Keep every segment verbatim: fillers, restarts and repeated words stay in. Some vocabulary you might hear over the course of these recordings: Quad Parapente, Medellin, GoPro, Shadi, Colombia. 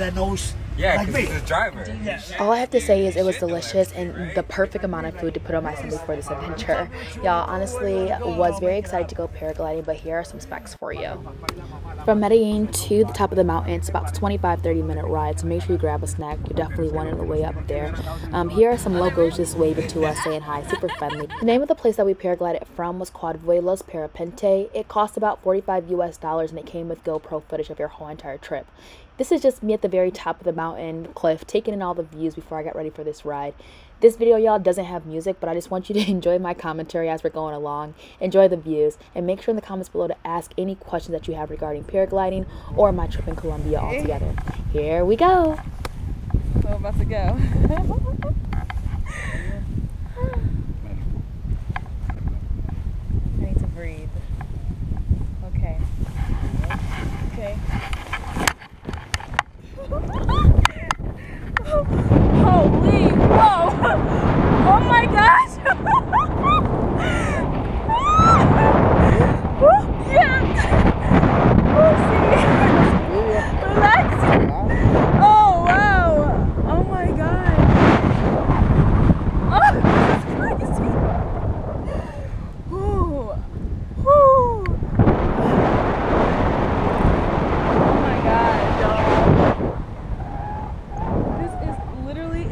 that knows. Yeah, like me. The driver. Yeah. All I have to say is it was delicious and the perfect amount of food to put on my stomach for this adventure. Y'all, honestly, was very excited to go paragliding, but here are some specs for you. From Medellin to the top of the mountain, it's about twenty-five, thirty minute ride, so make sure you grab a snack. You definitely want it on the way up there. Um, here are some locals just waving to us, saying hi, super friendly. The name of the place that we paraglided from was Quad Parapente. It cost about forty-five U S dollars and it came with GoPro footage of your whole entire trip. This is just me at the very top of the mountain cliff, taking in all the views before I got ready for this ride. This video, y'all, doesn't have music, but I just want you to enjoy my commentary as we're going along, enjoy the views, and make sure in the comments below to ask any questions that you have regarding paragliding or my trip in Colombia altogether. Here we go! We're about to go. I need to breathe. Okay. Okay. Holy, whoa, oh my gosh. Oh, yeah. Relax. Oh wow, oh my god. Oh, this is crazy. Ooh. Ooh. Oh my god, y'all.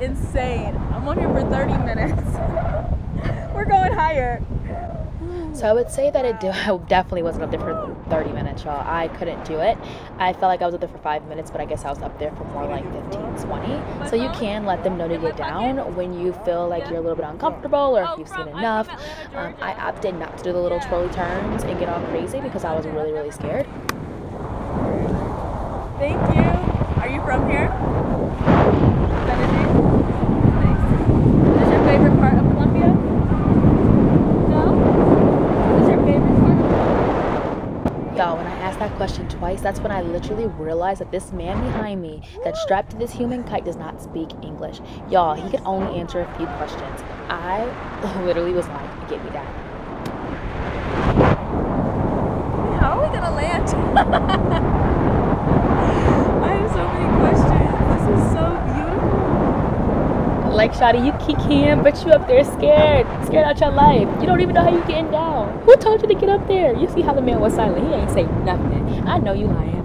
Insane. I'm on here for thirty minutes. We're going higher. So I would say that it definitely wasn't up there for thirty minutes, y'all. I couldn't do it. I felt like I was up there for five minutes, but I guess I was up there for more like fifteen, twenty. So you can let them know to get down when you feel like you're a little bit uncomfortable or if you've seen enough. Um, I opted not to do the little twirly turns and get all crazy because I was really, really scared. Thank you. Are you from here? That question twice, that's when I literally realized that this man behind me that's strapped to this human kite does not speak English. Y'all, he could only answer a few questions. I literally was like, get me down. How are we gonna land? I have so many questions. This is so beautiful. Like, Shadi, you kick him, but you up there scared. Scared out your life. You don't even know how you're getting down. Who told you to get up there? You see how the man was silent. He ain't say nothing. I know you lying.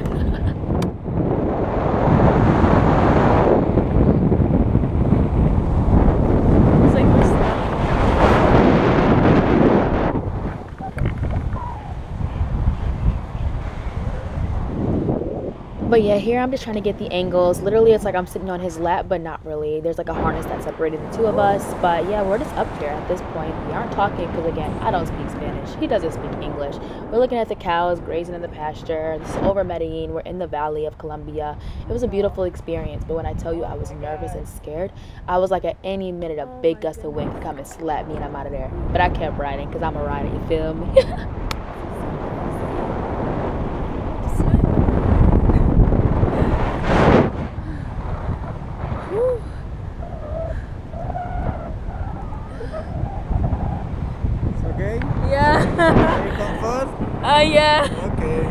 But yeah, here I'm just trying to get the angles. Literally, it's like I'm sitting on his lap, but not really. There's like a harness that separated the two of us. But yeah, we're just up there at this point. We aren't talking because, again, I don't speak Spanish. He doesn't speak English. We're looking at the cows grazing in the pasture. This is over Medellin. We're in the valley of Colombia. It was a beautiful experience. But when I tell you I was nervous and scared, I was like, at any minute, a big gust of wind could come and slap me and I'm out of there. But I kept riding because I'm a rider, you feel me? Oh, uh, yeah. Okay.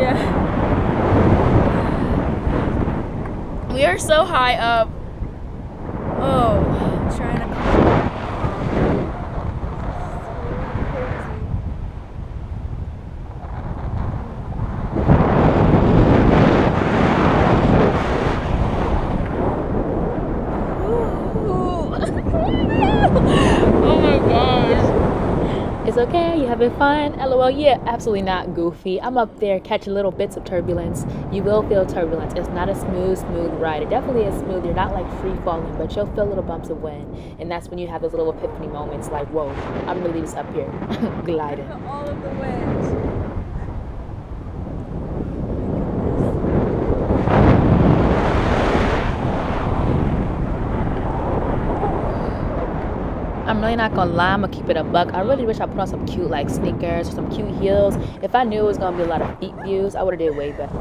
Yeah. We are so high up. Oh, I'm trying to okay, you having fun? L O L. Yeah, absolutely not, goofy. I'm up there catching little bits of turbulence. You will feel turbulence. It's not a smooth, smooth ride. It definitely is smooth. You're not like free falling, but you'll feel little bumps of wind. And that's when you have those little epiphany moments like, whoa, I'm really just up here gliding. All of the wind. I'm really not gonna lie, I'm gonna keep it a buck. I really wish I put on some cute like sneakers or some cute heels. If I knew it was gonna be a lot of feet views, I would have did way better.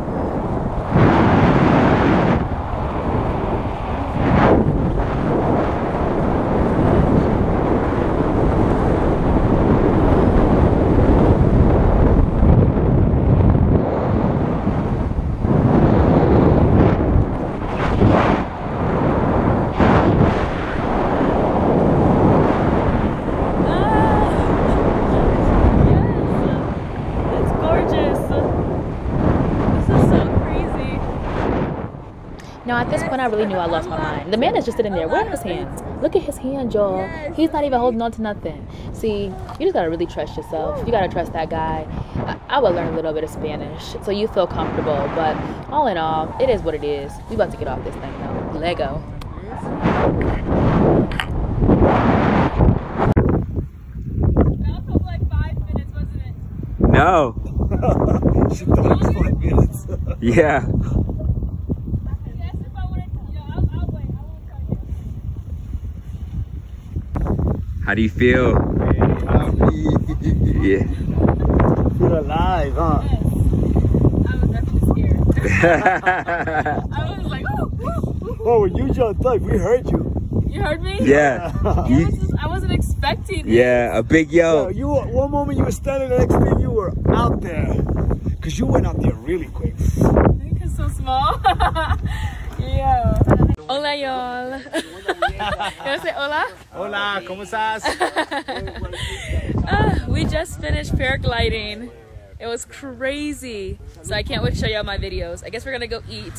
when I really knew I lost my mind. The man is just sitting there. Where are his hands? Look at his hand, y'all. He's not even holding on to nothing. See, you just gotta really trust yourself. You gotta trust that guy. I, I would learn a little bit of Spanish so you feel comfortable. But all in all, it is what it is. We about to get off this thing though. Lego. That was like five minutes, wasn't it? No. She thought it was five minutes. Yeah. How do you feel? Hey, happy. Yeah. Feel alive, huh? Yes. I was definitely scared. I was like, oh, woo, woo, woo. Oh, when you jumped up, we heard you. You heard me? Yeah. yeah you, I, was just, I wasn't expecting this. Yeah, a big yo. So you were, one moment you were standing, the next thing you were out there. Because you went out there really quick. I think it's so small. Yeah. Hola, y'all. Can I say hola? Hola, ¿cómo estás? uh, we just finished paragliding. It was crazy. So I can't wait to show y'all my videos. I guess we're gonna go eat.